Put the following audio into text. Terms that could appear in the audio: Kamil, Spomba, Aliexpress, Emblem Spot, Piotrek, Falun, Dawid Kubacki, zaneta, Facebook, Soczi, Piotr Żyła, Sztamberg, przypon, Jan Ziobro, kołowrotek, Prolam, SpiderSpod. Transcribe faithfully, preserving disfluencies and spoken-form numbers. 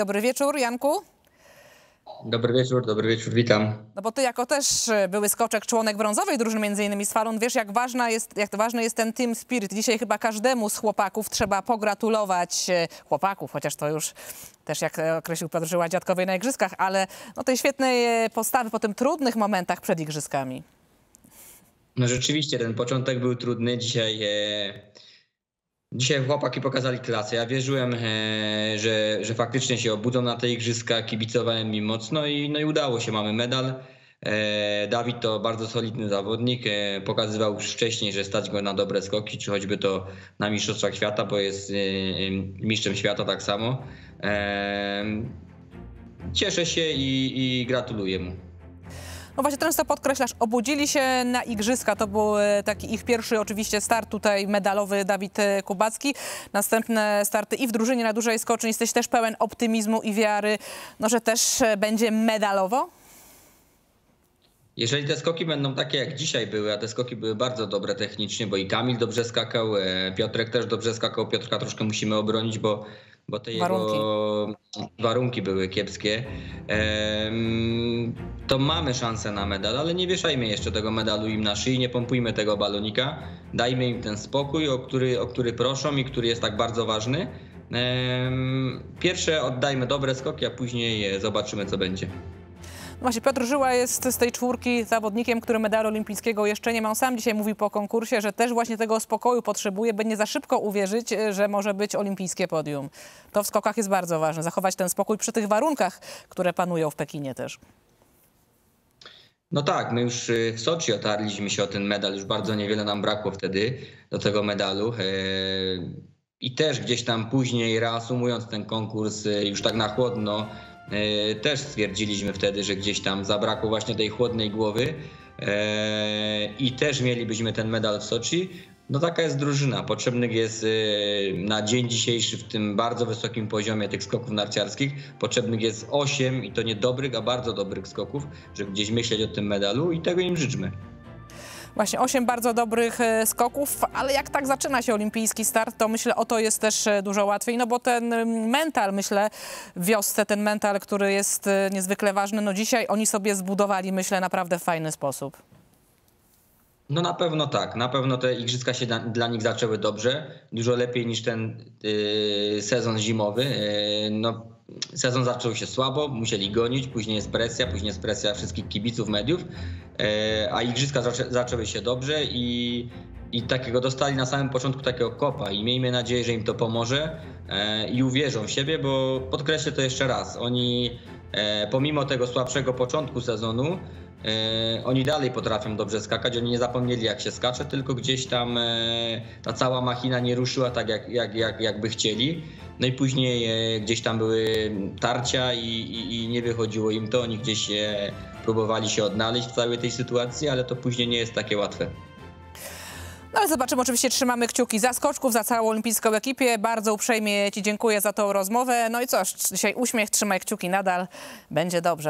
Dobry wieczór, Janku. Dobry wieczór, dobry wieczór, witam. No bo ty jako też były skoczek, członek brązowej drużyny między innymi z Falun, wiesz jak, ważna jest, jak ważny jest ten team spirit. Dzisiaj chyba każdemu z chłopaków trzeba pogratulować chłopaków, chociaż to już też jak określił Piotr Żyła dziadkowej na igrzyskach, ale no tej świetnej postawy po tym trudnych momentach przed igrzyskami. No rzeczywiście ten początek był trudny, dzisiaj... E... Dzisiaj chłopaki pokazali klasę. Ja wierzyłem, że, że faktycznie się obudzą na te igrzyska, kibicowałem im mocno i, no i udało się, mamy medal. Dawid to bardzo solidny zawodnik, pokazywał już wcześniej, że stać go na dobre skoki, czy choćby to na mistrzostwach świata, bo jest mistrzem świata tak samo. Cieszę się i, i gratuluję mu. No właśnie często podkreślasz, obudzili się na igrzyska, to był taki ich pierwszy oczywiście start tutaj medalowy Dawid Kubacki. Następne starty i w drużynie na dużej skoczni. Jesteś też pełen optymizmu i wiary, no, że też będzie medalowo? Jeżeli te skoki będą takie jak dzisiaj były, a te skoki były bardzo dobre technicznie, bo i Kamil dobrze skakał, Piotrek też dobrze skakał, Piotrka troszkę musimy obronić, bo... bo te jego warunki. warunki były kiepskie, to mamy szansę na medal, ale nie wieszajmy jeszcze tego medalu im na szyi, nie pompujmy tego balonika, dajmy im ten spokój, o który, o który proszą i który jest tak bardzo ważny. Pierwsze oddajmy dobre skoki, a później zobaczymy, co będzie. Właśnie Piotr Żyła jest z tej czwórki zawodnikiem, który medalu olimpijskiego jeszcze nie ma. On sam dzisiaj mówi po konkursie, że też właśnie tego spokoju potrzebuje, by nie za szybko uwierzyć, że może być olimpijskie podium. To w skokach jest bardzo ważne, zachować ten spokój przy tych warunkach, które panują w Pekinie też. No tak, my już w Soczi otarliśmy się o ten medal, już bardzo niewiele nam brakło wtedy do tego medalu. I też gdzieś tam później, reasumując ten konkurs już tak na chłodno, też stwierdziliśmy wtedy, że gdzieś tam zabrakło właśnie tej chłodnej głowy i też mielibyśmy ten medal w Soczi. No taka jest drużyna. Potrzebnych jest na dzień dzisiejszy w tym bardzo wysokim poziomie tych skoków narciarskich. Potrzebnych jest osiem i to nie dobrych, a bardzo dobrych skoków, żeby gdzieś myśleć o tym medalu i tego im życzmy. Właśnie osiem bardzo dobrych skoków, ale jak tak zaczyna się olimpijski start, to myślę o to jest też dużo łatwiej, no bo ten mental, myślę, w wiosce, ten mental, który jest niezwykle ważny, no dzisiaj oni sobie zbudowali, myślę, naprawdę w fajny sposób. No na pewno tak, na pewno te igrzyska się dla nich zaczęły dobrze, dużo lepiej niż ten yy, sezon zimowy. Yy, no, sezon zaczął się słabo, musieli gonić, później jest presja, później jest presja wszystkich kibiców, mediów, a igrzyska zaczęły się dobrze i, i takiego dostali na samym początku takiego kopa i miejmy nadzieję, że im to pomoże i uwierzą w siebie, bo podkreślę to jeszcze raz, oni pomimo tego słabszego początku sezonu, oni dalej potrafią dobrze skakać, oni nie zapomnieli jak się skacze, tylko gdzieś tam ta cała machina nie ruszyła tak jak, jak, jak, jakby chcieli. No i później gdzieś tam były tarcia i, i, i nie wychodziło im to, oni gdzieś próbowali się odnaleźć w całej tej sytuacji, ale to później nie jest takie łatwe. No ale zobaczymy, oczywiście trzymamy kciuki za skoczków, za całą olimpijską ekipę. Bardzo uprzejmie ci dziękuję za tą rozmowę. No i cóż, dzisiaj uśmiech, trzymaj kciuki nadal, będzie dobrze.